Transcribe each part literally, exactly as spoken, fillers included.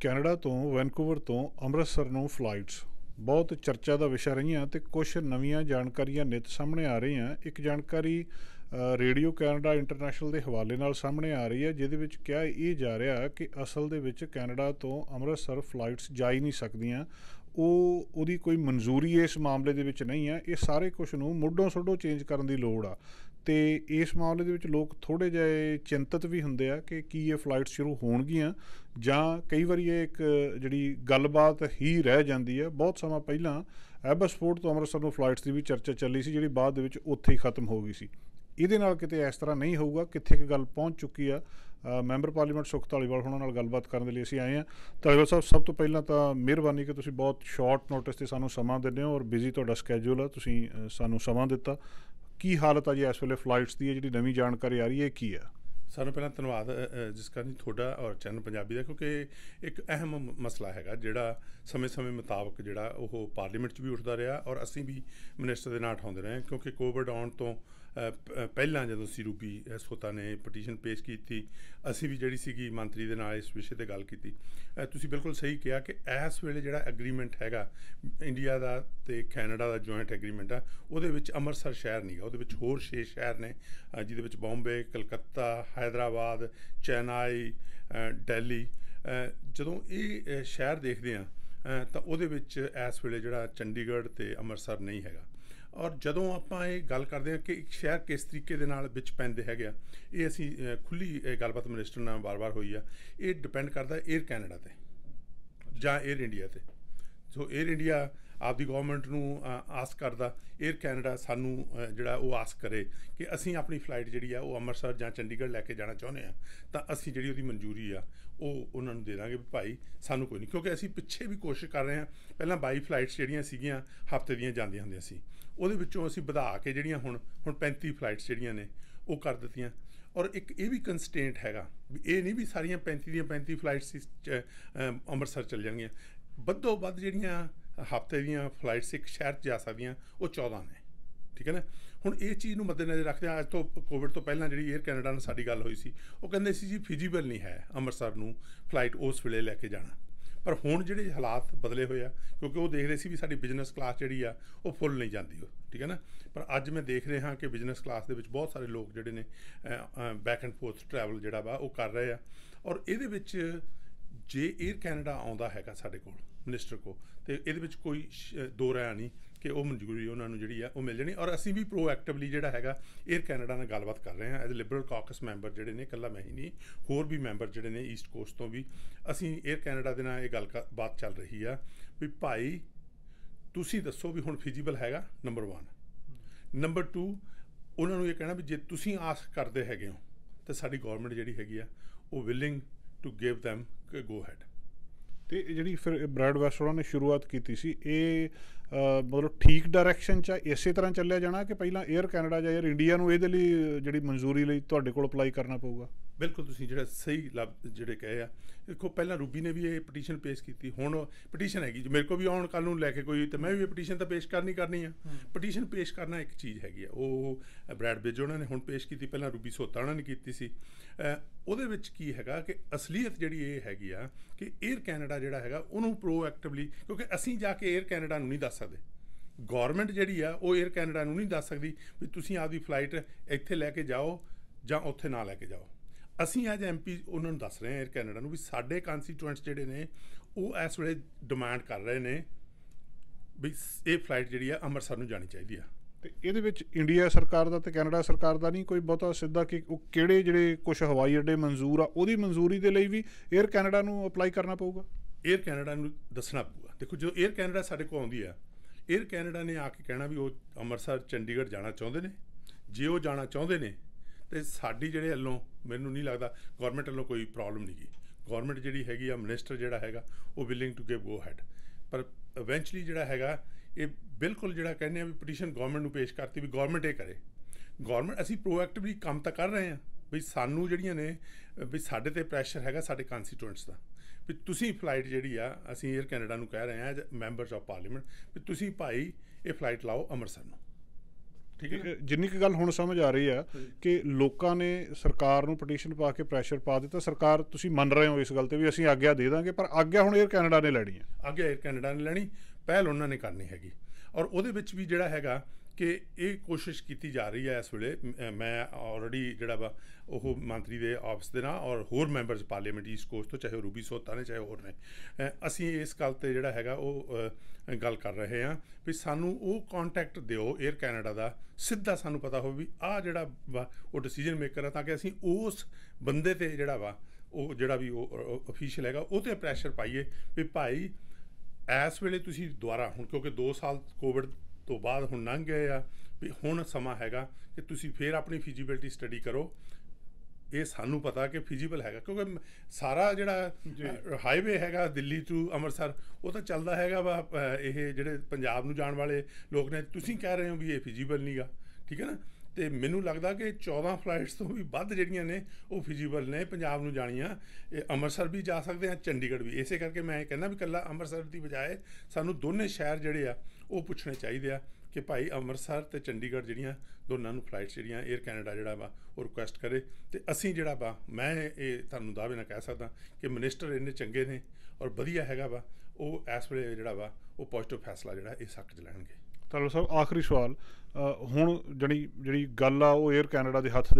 Canada ਤੋਂ Vancouver ਤੋਂ ਅੰਮ੍ਰਿਤਸਰ ਨੂੰ ਫਲਾਈਟਸ बहुत चर्चा का विषय रही हैं। तो कुछ नवीं जानकारियां नित सामने आ रही हैं। एक जानकारी रेडियो कैनेडा इंटरनेशनल के हवाले नाल सामने आ रही है, जिहदे विच क्या ये जा रहा है कि असल दे विच कैनेडा तो अमृतसर फ्लाइट्स जा ही नहीं सकदियां। ਉਹ ਉਹਦੀ ਕੋਈ ਮਨਜ਼ੂਰੀ ਇਸ ਮਾਮਲੇ ਦੇ ਵਿੱਚ ਨਹੀਂ ਹੈ। ਇਹ ਸਾਰੇ ਕੁਝ ਨੂੰ ਮੁੱਢੋਂ ਸੋਢੋਂ ਚੇਂਜ ਕਰਨ ਦੀ ਲੋੜ ਆ ਅਤੇ ਇਸ ਮਾਮਲੇ ਦੇ ਵਿੱਚ ਲੋਕ ਥੋੜ੍ਹੇ ਜਿਹੇ ਚਿੰਤਤ ਵੀ ਹੁੰਦੇ ਆ ਕਿ ਕੀ ਇਹ ਫਲਾਈਟ ਸ਼ੁਰੂ ਹੋਣਗੀਆਂ ਜਾਂ ਕਈ ਵਾਰੀ ਇਹ ਇੱਕ ਜਿਹੜੀ ਗੱਲਬਾਤ ਹੀ ਰਹਿ ਜਾਂਦੀ ਆ। ਬਹੁਤ ਸਮਾਂ ਪਹਿਲਾਂ ਐਬਸਪੋਰਟ ਤੋਂ ਅੰਮ੍ਰਿਤਸਰ ਨੂੰ ਫਲਾਈਟਸ ਦੀ ਵੀ ਚਰਚਾ ਚੱਲੀ ਸੀ, ਜਿਹੜੀ ਬਾਅਦ ਦੇ ਵਿੱਚ ਉੱਥੇ ਹੀ ਖਤਮ ਹੋ ਗਈ ਸੀ। ਇਹਦੇ ਨਾਲ ਕਿਤੇ ਇਸ ਤਰ੍ਹਾਂ ਨਹੀਂ ਹੋਊਗਾ। ਕਿੱਥੇ ਕੁ ਗੱਲ ਪਹੁੰਚ ਚੁੱਕੀ ਆ। ਮੈਂਬਰ ਪਾਰਲੀਮੈਂਟ ਸੁੱਖ ਧਾਲੀਵਾਲ ਉਹਨਾਂ ਨਾਲ ਗੱਲਬਾਤ ਕਰਨ ਦੇ ਲਈ ਅਸੀਂ ਆਏ ਹਾਂ। ਧਾਲੀਵਾਲ ਸਾਹਿਬ, ਸਭ ਤੋਂ ਪਹਿਲਾਂ ਤਾਂ ਮਿਹਰਬਾਨੀ ਕਿ ਤੁਸੀਂ ਬਹੁਤ ਸ਼ਾਰਟ ਨੋਟਿਸ 'ਤੇ ਸਾਨੂੰ ਸਮਾਂ ਦਿੰਦੇ ਹੋ ਔਰ ਬਿਜ਼ੀ ਤੁਹਾਡਾ ਸਕੈਜੂਲ ਆ, ਤੁਸੀਂ ਸਾਨੂੰ ਸਮਾਂ ਦਿੱਤਾ। ਕੀ ਹਾਲਤ ਆ ਜੀ ਇਸ ਵੇਲੇ ਫਲਾਈਟਸ ਦੀ? ਜਿਹੜੀ ਨਵੀਂ ਜਾਣਕਾਰੀ ਆ ਰਹੀ ਹੈ ਕੀ ਆ? ਸਾਨੂੰ ਪਹਿਲਾਂ ਧੰਨਵਾਦ ਜਿਸ ਕਾਰਨ ਤੁਹਾਡਾ ਔਰ ਚੈਨਲ ਪੰਜਾਬੀ ਦਾ, ਕਿਉਂਕਿ ਇੱਕ ਅਹਿਮ ਮਸਲਾ ਹੈਗਾ ਜਿਹੜਾ ਸਮੇਂ ਸਮੇਂ ਮੁਤਾਬਕ ਜਿਹੜਾ ਉਹ ਪਾਰਲੀਮੈਂਟ 'ਚ ਵੀ ਉੱਠਦਾ ਰਿਹਾ ਔਰ ਅਸੀਂ ਵੀ ਮਿਨਿਸਟਰ ਦੇ ਨਾਲ ਉਠਾਉਂਦੇ ਰਹੇ। ਕਿਉਂਕਿ ਕੋਵਿਡ ਆਉਣ ਤੋਂ ਪਹਿਲਾਂ ਜਦੋਂ ਸੀ ਰੂਬੀ ਸੋਤਾ ਨੇ ਪਟੀਸ਼ਨ ਪੇਸ਼ ਕੀਤੀ, ਅਸੀਂ ਵੀ ਜਿਹੜੀ ਸੀਗੀ ਮੰਤਰੀ ਦੇ ਨਾਲ ਇਸ ਵਿਸ਼ੇ 'ਤੇ ਗੱਲ ਕੀਤੀ। ਤੁਸੀਂ ਬਿਲਕੁਲ ਸਹੀ ਕਿਹਾ ਕਿ ਇਸ ਵੇਲੇ ਜਿਹੜਾ ਐਗਰੀਮੈਂਟ ਹੈਗਾ ਇੰਡੀਆ ਦਾ ਅਤੇ ਕੈਨੇਡਾ ਦਾ ਜੁਆਇੰਟ ਐਗਰੀਮੈਂਟ ਆ, ਉਹਦੇ ਵਿੱਚ ਅੰਮ੍ਰਿਤਸਰ ਸ਼ਹਿਰ ਨਹੀਂ ਗਾ, ਉਹਦੇ ਵਿੱਚ ਹੋਰ ਛੇ ਸ਼ਹਿਰ ਨੇ ਜਿਹਦੇ ਵਿੱਚ ਬੌਂਬੇ, ਕਲਕੱਤਾ, ਹੈਦਰਾਬਾਦ, ਚੇਨਈ, ਦਿੱਲੀ। ਜਦੋਂ ਇਹ ਸ਼ਹਿਰ ਦੇਖਦੇ ਹਾਂ ਤਾਂ ਉਹਦੇ ਵਿੱਚ ਇਸ ਵੇਲੇ ਜਿਹੜਾ ਚੰਡੀਗੜ੍ਹ ਅਤੇ ਅੰਮ੍ਰਿਤਸਰ ਨਹੀਂ ਹੈਗਾ। ਔਰ ਜਦੋਂ ਆਪਾਂ ਇਹ ਗੱਲ ਕਰਦੇ ਹਾਂ ਕਿ ਇੱਕ ਸ਼ਹਿਰ ਕਿਸ ਤਰੀਕੇ ਦੇ ਨਾਲ ਵਿੱਚ ਪੈਂਦੇ ਹੈਗੇ ਆ, ਇਹ ਅਸੀਂ ਖੁੱਲ੍ਹੀ ਗੱਲਬਾਤ ਮਿਨਿਸਟਰ ਨਾਲ ਵਾਰ-ਵਾਰ ਹੋਈ ਆ। ਇਹ ਡਿਪੈਂਡ ਕਰਦਾ ਏਅਰ ਕੈਨੇਡਾ 'ਤੇ ਜਾਂ ਏਅਰ ਇੰਡੀਆ 'ਤੇ। ਸੋ ਏਅਰ ਇੰਡੀਆ ਆਪਦੀ ਗੌਰਮੈਂਟ ਨੂੰ ਆਸ ਕਰਦਾ, ਏਅਰ ਕੈਨੇਡਾ ਸਾਨੂੰ ਜਿਹੜਾ ਉਹ ਆਸ ਕਰੇ ਕਿ ਅਸੀਂ ਆਪਣੀ ਫਲਾਈਟ ਜਿਹੜੀ ਆ ਉਹ ਅੰਮ੍ਰਿਤਸਰ ਜਾਂ ਚੰਡੀਗੜ੍ਹ ਲੈ ਕੇ ਜਾਣਾ ਚਾਹੁੰਦੇ ਹਾਂ ਤਾਂ ਅਸੀਂ ਜਿਹੜੀ ਉਹਦੀ ਮਨਜ਼ੂਰੀ ਆ ਉਹ ਉਹਨਾਂ ਨੂੰ ਦੇ ਦਾਂਗੇ ਵੀ ਭਾਈ ਸਾਨੂੰ ਕੋਈ ਨਹੀਂ। ਕਿਉਂਕਿ ਅਸੀਂ ਪਿੱਛੇ ਵੀ ਕੋਸ਼ਿਸ਼ ਕਰ ਰਹੇ ਹਾਂ। ਪਹਿਲਾਂ ਬਾਈ ਫਲਾਈਟਸ ਜਿਹੜੀਆਂ ਸੀਗੀਆਂ ਹਫ਼ਤੇ ਦੀਆਂ ਜਾਂਦੀਆਂ ਹੁੰਦੀਆਂ ਸੀ, ਉਹਦੇ ਵਿੱਚੋਂ ਅਸੀਂ ਵਧਾ ਕੇ ਜਿਹੜੀਆਂ ਹੁਣ ਹੁਣ ਪੈਂਤੀ ਫਲਾਈਟਸ ਜਿਹੜੀਆਂ ਨੇ ਉਹ ਕਰ ਦਿੱਤੀਆਂ। ਔਰ ਇੱਕ ਇਹ ਵੀ ਕੰਸਟੇਂਟ ਹੈਗਾ ਵੀ ਇਹ ਨਹੀਂ ਵੀ ਸਾਰੀਆਂ ਪੈਂਤੀ ਦੀਆਂ ਪੈਂਤੀ ਫਲਾਈਟਸ ਅੰਮ੍ਰਿਤਸਰ ਚੱਲ ਜਾਣਗੀਆਂ। ਵੱਧੋ ਵੱਧ ਜਿਹੜੀਆਂ ਹਫ਼ਤੇ ਦੀਆਂ ਫਲਾਈਟਸ ਇੱਕ ਸ਼ਹਿਰ 'ਚ ਜਾ ਸਕਦੀਆਂ ਉਹ ਚੌਦਾਂ ਨੇ, ਠੀਕ ਹੈ ਨਾ। ਹੁਣ ਇਹ ਚੀਜ਼ ਨੂੰ ਮੱਦੇ ਨਜ਼ਰ ਰੱਖਦੇ ਹਾਂ, ਅੱਜ ਤੋਂ ਕੋਵਿਡ ਤੋਂ ਪਹਿਲਾਂ ਜਿਹੜੀ ਏਅਰ ਕੈਨੇਡਾ ਨਾਲ ਸਾਡੀ ਗੱਲ ਹੋਈ ਸੀ, ਉਹ ਕਹਿੰਦੇ ਸੀ ਜੀ ਫਿਜੀਬਲ ਨਹੀਂ ਹੈ ਅੰਮ੍ਰਿਤਸਰ ਨੂੰ ਫਲਾਈਟ ਉਸ ਵੇਲੇ ਲੈ ਕੇ ਜਾਣਾ। ਪਰ ਹੁਣ ਜਿਹੜੇ ਹਾਲਾਤ ਬਦਲੇ ਹੋਏ ਆ, ਕਿਉਂਕਿ ਉਹ ਦੇਖ ਰਹੇ ਸੀ ਵੀ ਸਾਡੀ ਬਿਜ਼ਨਸ ਕਲਾਸ ਜਿਹੜੀ ਆ ਉਹ ਫੁੱਲ ਨਹੀਂ ਜਾਂਦੀ, ਠੀਕ ਹੈ ਨਾ। ਪਰ ਅੱਜ ਮੈਂ ਦੇਖ ਰਿਹਾ ਕਿ ਬਿਜ਼ਨਸ ਕਲਾਸ ਦੇ ਵਿੱਚ ਬਹੁਤ ਸਾਰੇ ਲੋਕ ਜਿਹੜੇ ਨੇ ਬੈਕ ਐਂਡ ਫੋਰਥ ਟਰੈਵਲ ਜਿਹੜਾ ਵਾ ਉਹ ਕਰ ਰਹੇ ਆ। ਔਰ ਇਹਦੇ ਵਿੱਚ ਜੇ ਏਅਰ ਕੈਨੇਡਾ ਆਉਂਦਾ ਹੈਗਾ ਸਾਡੇ ਕੋਲ ਮਿਨਿਸਟਰ ਕੋਲ, ਅਤੇ ਇਹਦੇ ਵਿੱਚ ਕੋਈ ਦੋ ਰਾਇ ਨਹੀਂ ਕਿ ਉਹ ਮਨਜ਼ੂਰੀ ਉਹਨਾਂ ਨੂੰ ਜਿਹੜੀ ਆ ਉਹ ਮਿਲ ਜਾਣੀ। ਔਰ ਅਸੀਂ ਵੀ ਪ੍ਰੋਐਕਟਿਵਲੀ ਜਿਹੜਾ ਹੈਗਾ ਏਅਰ ਕੈਨੇਡਾ ਨਾਲ ਗੱਲਬਾਤ ਕਰ ਰਹੇ ਹਾਂ। ਐਜ਼ ਲਿਬਰਲ ਕਾਕਸ ਮੈਂਬਰ ਜਿਹੜੇ ਨੇ, ਇਕੱਲਾ ਮੈਂ ਹੀ ਨਹੀਂ, ਹੋਰ ਵੀ ਮੈਂਬਰ ਜਿਹੜੇ ਨੇ ਈਸਟ ਕੋਸਟ ਤੋਂ ਵੀ, ਅਸੀਂ ਏਅਰ ਕੈਨੇਡਾ ਦੇ ਨਾਲ ਇਹ ਗੱਲ ਬਾਤ ਚੱਲ ਰਹੀ ਆ ਵੀ ਭਾਈ ਤੁਸੀਂ ਦੱਸੋ ਵੀ ਹੁਣ ਫਿਜੀਬਲ ਹੈਗਾ ਨੰਬਰ ਵਨ। ਨੰਬਰ ਟੂ, ਉਹਨਾਂ ਨੂੰ ਇਹ ਕਹਿਣਾ ਵੀ ਜੇ ਤੁਸੀਂ ਆਸ ਕਰਦੇ ਹੈਗੇ ਹੋ ਤਾਂ ਸਾਡੀ ਗੌਰਮੈਂਟ ਜਿਹੜੀ ਹੈਗੀ ਆ ਉਹ willing to give them go ahead. ਅਤੇ ਜਿਹੜੀ ਫਿਰ ਬ੍ਰੈਡ ਵੈਸਟਰਾਂ ਨੇ ਸ਼ੁਰੂਆਤ ਕੀਤੀ ਸੀ, ਇਹ ਮਤਲਬ ਠੀਕ ਡਾਇਰੈਕਸ਼ਨ 'ਚ ਇਸੇ ਤਰ੍ਹਾਂ ਚੱਲਿਆ ਜਾਣਾ ਕਿ ਪਹਿਲਾਂ ਏਅਰ ਕੈਨੇਡਾ ਜਾਂ ਏਅਰ ਇੰਡੀਆ ਨੂੰ ਇਹਦੇ ਲਈ ਜਿਹੜੀ ਮਨਜ਼ੂਰੀ ਲਈ ਤੁਹਾਡੇ ਕੋਲ ਅਪਲਾਈ ਕਰਨਾ ਪਊਗਾ? ਬਿਲਕੁਲ ਤੁਸੀਂ ਜਿਹੜਾ ਸਹੀ ਲਫ਼ਜ਼ ਜਿਹੜੇ ਕਹੇ ਆ। ਦੇਖੋ, ਪਹਿਲਾਂ ਰੂਬੀ ਨੇ ਵੀ ਇਹ ਪਟੀਸ਼ਨ ਪੇਸ਼ ਕੀਤੀ, ਹੁਣ ਪਟੀਸ਼ਨ ਹੈਗੀ ਮੇਰੇ ਕੋਲ ਵੀ ਆਉਣ ਕੱਲ੍ਹ ਨੂੰ ਲੈ ਕੇ ਕੋਈ, ਤਾਂ ਮੈਂ ਵੀ ਇਹ ਪਟੀਸ਼ਨ ਤਾਂ ਪੇਸ਼ ਕਰਨੀ ਕਰਨੀ ਆ। ਪਟੀਸ਼ਨ ਪੇਸ਼ ਕਰਨਾ ਇੱਕ ਚੀਜ਼ ਹੈਗੀ ਆ, ਉਹ ਬ੍ਰੈਡ ਬਿਜ ਉਹਨਾਂ ਨੇ ਹੁਣ ਪੇਸ਼ ਕੀਤੀ, ਪਹਿਲਾਂ ਰੂਬੀ ਸੋਤਾ ਉਹਨਾਂ ਨੇ ਕੀਤੀ ਸੀ। ਉਹਦੇ ਵਿੱਚ ਕੀ ਹੈਗਾ ਕਿ ਅਸਲੀਅਤ ਜਿਹੜੀ ਇਹ ਹੈਗੀ ਆ ਕਿ ਏਅਰ ਕੈਨੇਡਾ ਜਿਹੜਾ ਹੈਗਾ ਉਹਨੂੰ ਪ੍ਰੋਐਕਟਿਵਲੀ, ਕਿਉਂਕਿ ਅਸੀਂ ਜਾ ਕੇ ਏਅਰ ਕੈਨੇਡਾ ਨੂੰ ਨਹੀਂ ਦੱਸ ਸਕਦੇ, ਗੌਰਮੈਂਟ ਜਿਹੜੀ ਆ ਉਹ ਏਅਰ ਕੈਨੇਡਾ ਨੂੰ ਨਹੀਂ ਦੱਸ ਸਕਦੀ ਵੀ ਤੁਸੀਂ ਆਪਦੀ ਫਲਾਈਟ ਇੱਥੇ ਲੈ ਕੇ ਜਾਓ ਜਾਂ ਉੱਥੇ ਨਾ ਲੈ ਕੇ ਜਾਓ। ਅਸੀਂ ਅੱਜ ਐਮ ਪੀ ਉਹਨਾਂ ਨੂੰ ਦੱਸ ਰਹੇ ਹਾਂ ਏਅਰ ਕੈਨੇਡਾ ਨੂੰ ਵੀ ਸਾਡੇ ਕੰਸਟੀਟੂਐਂਟਸ ਜਿਹੜੇ ਨੇ ਉਹ ਇਸ ਵੇਲੇ ਡਿਮਾਂਡ ਕਰ ਰਹੇ ਨੇ ਵੀ ਇਹ ਫਲਾਈਟ ਜਿਹੜੀ ਆ ਅੰਮ੍ਰਿਤਸਰ ਨੂੰ ਜਾਣੀ ਚਾਹੀਦੀ ਆ। ਅਤੇ ਇਹਦੇ ਵਿੱਚ ਇੰਡੀਆ ਸਰਕਾਰ ਦਾ ਅਤੇ ਕੈਨੇਡਾ ਸਰਕਾਰ ਦਾ ਨਹੀਂ ਕੋਈ ਬਹੁਤਾ ਸਿੱਧਾ ਕਿ ਉਹ ਕਿਹੜੇ ਜਿਹੜੇ ਕੁਛ ਹਵਾਈ ਅੱਡੇ ਮਨਜ਼ੂਰ ਆ ਉਹਦੀ ਮਨਜ਼ੂਰੀ ਦੇ ਲਈ ਵੀ ਏਅਰ ਕੈਨੇਡਾ ਨੂੰ ਅਪਲਾਈ ਕਰਨਾ ਪਊਗਾ, ਏਅਰ ਕੈਨੇਡਾ ਨੂੰ ਦੱਸਣਾ ਪਊਗਾ। ਦੇਖੋ, ਜਦੋਂ ਏਅਰ ਕੈਨੇਡਾ ਸਾਡੇ ਕੋਲ ਆਉਂਦੀ ਆ, ਏਅਰ ਕੈਨੇਡਾ ਨੇ ਆ ਕੇ ਕਹਿਣਾ ਵੀ ਉਹ ਅੰਮ੍ਰਿਤਸਰ ਚੰਡੀਗੜ੍ਹ ਜਾਣਾ ਚਾਹੁੰਦੇ ਨੇ। ਜੇ ਉਹ ਜਾਣਾ ਚਾਹੁੰਦੇ ਨੇ ਅਤੇ ਸਾਡੀ ਜਿਹੜੇ ਵੱਲੋਂ ਮੈਨੂੰ ਨਹੀਂ ਲੱਗਦਾ ਗੌਰਮੈਂਟ ਵੱਲੋਂ ਕੋਈ ਪ੍ਰੋਬਲਮ ਨਹੀਂ ਗੀ। ਗੌਰਮੈਂਟ ਜਿਹੜੀ ਹੈਗੀ ਆ, ਮਿਨਿਸਟਰ ਜਿਹੜਾ ਹੈਗਾ ਉਹ willing to give go ahead. ਪਰ ਇਵੈਂਚੁਅਲੀ ਜਿਹੜਾ ਹੈਗਾ ਇਹ ਬਿਲਕੁਲ ਜਿਹੜਾ ਕਹਿੰਦੇ ਆ ਵੀ ਪਟੀਸ਼ਨ ਗੌਰਮੈਂਟ ਨੂੰ ਪੇਸ਼ ਕਰਤੀ ਵੀ ਗੌਰਮੈਂਟ ਇਹ ਕਰੇ। ਗੌਰਮੈਂਟ ਅਸੀਂ ਪ੍ਰੋਐਕਟਿਵਲੀ ਕੰਮ ਤਾਂ ਕਰ ਰਹੇ ਹਾਂ ਵੀ ਸਾਨੂੰ ਜਿਹੜੀਆਂ ਨੇ ਵੀ ਸਾਡੇ 'ਤੇ ਪ੍ਰੈਸ਼ਰ ਹੈਗਾ ਸਾਡੇ ਕੰਸਟੀਟੂਐਂਟਸ ਦਾ ਵੀ ਤੁਸੀਂ ਫਲਾਈਟ ਜਿਹੜੀ ਆ, ਅਸੀਂ ਏਅਰ ਕੈਨੇਡਾ ਨੂੰ ਕਹਿ ਰਹੇ ਹਾਂ ਮੈਂਬਰਸ ਆਫ ਪਾਰਲੀਮੈਂਟ ਵੀ ਤੁਸੀਂ ਭਾਈ ਇਹ ਫਲਾਈਟ ਲਾਓ ਅੰਮ੍ਰਿਤਸਰ ਨੂੰ। ठीक है। जिन्नी की गल हुण समझ आ रही है कि लोगों ने सरकार नूं पटीशन पा के प्रैशर पा दिता, सरकार तुसीं मन रहे हो इस गल ते वी असीं आग्या दे दांगे, पर आग्या हुण एयर कैनेडा ने लैनी है, आग्या एयर कैनेडा ने लैनी, पहल उन्होंने करनी हैगी। और उहदे विच वी जिहड़ा हैगा कि ये कोशिश की जा रही है इस वे, मैं ऑलरेडी जोड़ा वा वो मंत्री के ऑफिस के ना और होर मैंबरस पार्लीमेंट इस कोर्स तो चाहे रूबी सोता ने चाहे होर ने असी इस गल ते जोड़ा हैगा वो गल कर रहे हैं भी सानू वो कॉन्टैक्ट दो एयर कैनेडा का सीधा सानू पता हो भी आ जोड़ा वा वो डिसीजन मेकर है, ताकि असी उस बंदे ते जोड़ा वा वो जोड़ा भी ऑफिशियल हैगा उहते प्रैशर पाइए भी भाई इस वेले तुसीं दुबारा हुण क्योंकि दो साल कोविड तो बाद हुण लंघ गए आ भी हुण समा हैगा कि तुसीं फिर अपनी फिजीबिलिटी स्टडी करो। ये सानू पता कि फिजीबल हैगा क्योंकि सारा जिहड़ा हाईवे हैगा दिल्ली टू अमृतसर वो तो चलता हैगा वा, ये जिहड़े पंजाब नूं जाण वाले लोग ने तुसीं कह रहे हो भी ये फिजीबल नहीं गा, ठीक है ना। तो मैनू लगता कि चौदह फ्लाइट्स तो भी वध जिहड़ियां ने वो फिजीबल ने पंजाब नूं जाणियां, अमृतसर भी जा सकते हैं, चंडीगढ़ भी। इस करके मैं कहना भी कल्ला अमृतसर की बजाय सानू दोनों शहर जिहड़े आ वो पुछने चाहिए आ कि भाई अमृतसर तो चंडीगढ़ जिहड़ियां दोनों नूं फ्लाइट्स जिहड़ियां एयर कैनेडा जिहड़ा वा वो रिक्वेस्ट करे। तो असी जिहड़ा वा मैं ये तुहानूं दावे नाल कह सकदा कि मिनिस्टर इन्ने चंगे ने और वधिया हैगा वा वो इस वेले जिहड़ा वा वो पॉजिटिव फैसला जिहड़ा इस हक च लैणगे। तलव साहब आखिरी सवाल, हुण जड़ी जी गल आ वो एयर कैनेडा के हथ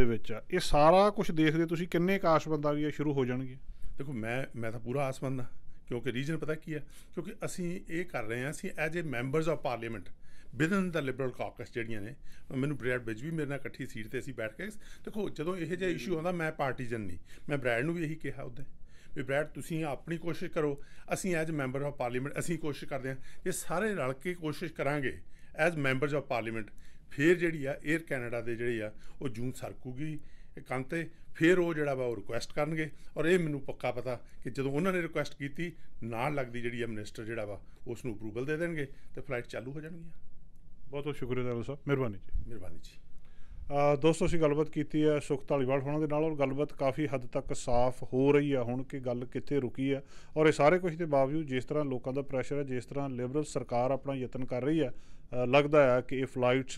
के सारा कुछ देखते तुसीं किन्ने क आसमंद आ शुरू हो जाएगी? देखो मैं मैं तो पूरा आसमंद हाँ, क्योंकि रीजन पता की है क्योंकि असी ये कर रहे हैं असी as a members of parliament within the liberal caucus जिहड़ियां ने मैनू ब्रैड बिज भी मेरे नाल इकट्ठी सीट पर असी बैठ के देखो जदों इहो जिहा इशू आता मैं पार्टीजन नहीं, मैं ब्रैड नूं भी यही कहा उद्दे भी ब्रैड तुसीं अपनी कोशिश करो, असी एज मैंबर ऑफ पार्लीमेंट असी कोशिश करते हैं, ये सारे रल के कोशिश करांगे एज मैंबरस ऑफ पार्लीमेंट फिर जी एयर कैनेडा के जी जून सरकूगी कंते फिर वो जोड़ा वा रिक्वेस्ट करे। और ये मैं पक्का पता कि जो उन्होंने रिक्वेस्ट की ना लगती जी मिनिस्टर जोड़ा वा उसनू अप्रूवल दे देंगे तो फ्लाइट चालू हो जाएगी। बहुत बहुत शुक्रिया तलव साहब, मेहरबानी जी। मेहरबानी जी। दोस्तों असी गलबात की है सुख धालीवाल होना के नाल और गलबात काफ़ी हद तक साफ हो रही है हुण कि गल कित्थे रुकी है। और ये सारे कुछ के बावजूद जिस तरह लोगों का प्रैशर है, जिस तरह लिबरल सरकार अपना यत्न कर रही है, लगता है कि ये फ्लाइट्स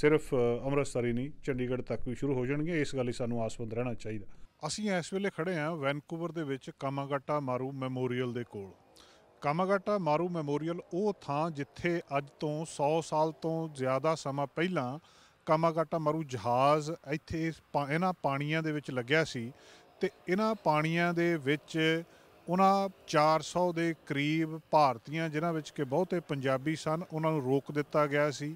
सिर्फ अमृतसर ही नहीं चंडीगढ़ तक भी शुरू हो जाएगी। इस गल ही सानू आसबंद रहना चाहिए। असी इस वेले खड़े हाँ वैनकूवर दे विच कामागाटा मारू मैमोरीअल दे कोल। कामागाटा मारू मैमोरीअल वो थां जिथे अज तो सौ साल तो ज़्यादा समा पहला कामागाटा मारू जहाज़ इत्थे इन्हां पाणियां दे विच लग्या सी ते इन्हां पाणियां दे विच उन्हां चार सौ दे करीब भारतीयां जिन्हां विच के बहुते पंजाबी सन उन्हां नूं रोक दिता गया सी।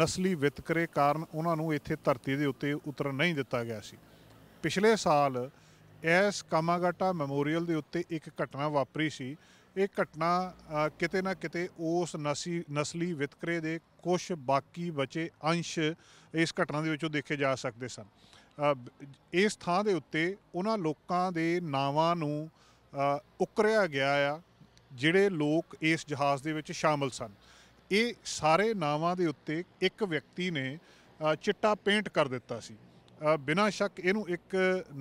नस्ली वितकरे कारण उन्हां नूं इत्थे धरती दे उत्ते उतरन नहीं दिता गया सी। पिछले साल इस कामागाटा मैमोरीअल दे उत्ते एक घटना वापरी सी। एक घटना किते ना किते उस नसी नस्ली वितकरे दे कुछ बाकी बचे अंश इस घटना दे विचों देखे जा सकते सन। इस थां दे उत्ते उन्हां लोकां दे नावां नूं उकरिया गया आ जिहड़े लोग इस जहाज़ दे विच शामिल सन। ये सारे नावां दे उत्ते एक व्यक्ति ने चिट्टा पेंट कर दिता सी। बिना शक इहनूं एक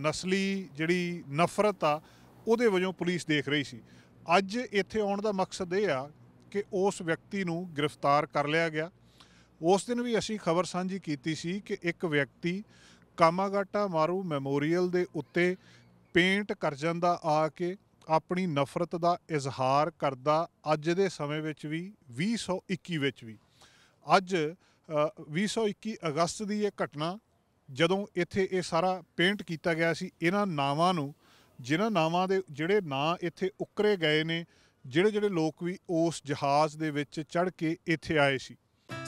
नस्ली जिहड़ी नफरत आ उहदे वजों पुलिस देख रही सी। अज इत्थे आउण दा मकसद ये आ कि उस व्यक्ति नूं गिरफ्तार कर लिया गया। उस दिन भी असी खबर सांझी कीती सी कि एक व्यक्ति कामागाटा मारू मैमोरीअल दे उत्ते पेंट करजन दा आ के अपनी नफरत दा इजहार करदा अज दे समय विच भी बीस इक्की विच भी अज बीस इक्की अगस्त दी ये घटना जदों इत्थे ये सारा पेंट कीता गया सी। इन्हां नावां नूं जिन्हां नावां दे जिहड़े नां इत्थे उकरे गए ने ਜਿਹੜੇ ਜਿਹੜੇ ਲੋਕ ਵੀ ਉਸ ਜਹਾਜ਼ ਦੇ ਵਿੱਚ ਚੜ ਕੇ ਇੱਥੇ ਆਏ ਸੀ।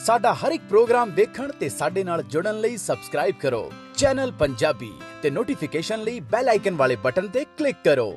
ਸਾਡਾ ਹਰ ਇੱਕ ਪ੍ਰੋਗਰਾਮ ਦੇਖਣ ਤੇ ਸਾਡੇ ਨਾਲ ਜੁੜਨ ਲਈ ਸਬਸਕ੍ਰਾਈਬ ਕਰੋ ਚੈਨਲ ਪੰਜਾਬੀ ਤੇ ਨੋਟੀਫਿਕੇਸ਼ਨ ਲਈ ਬੈਲ ਆਈਕਨ ਵਾਲੇ ਬਟਨ ਤੇ ਕਲਿੱਕ ਕਰੋ।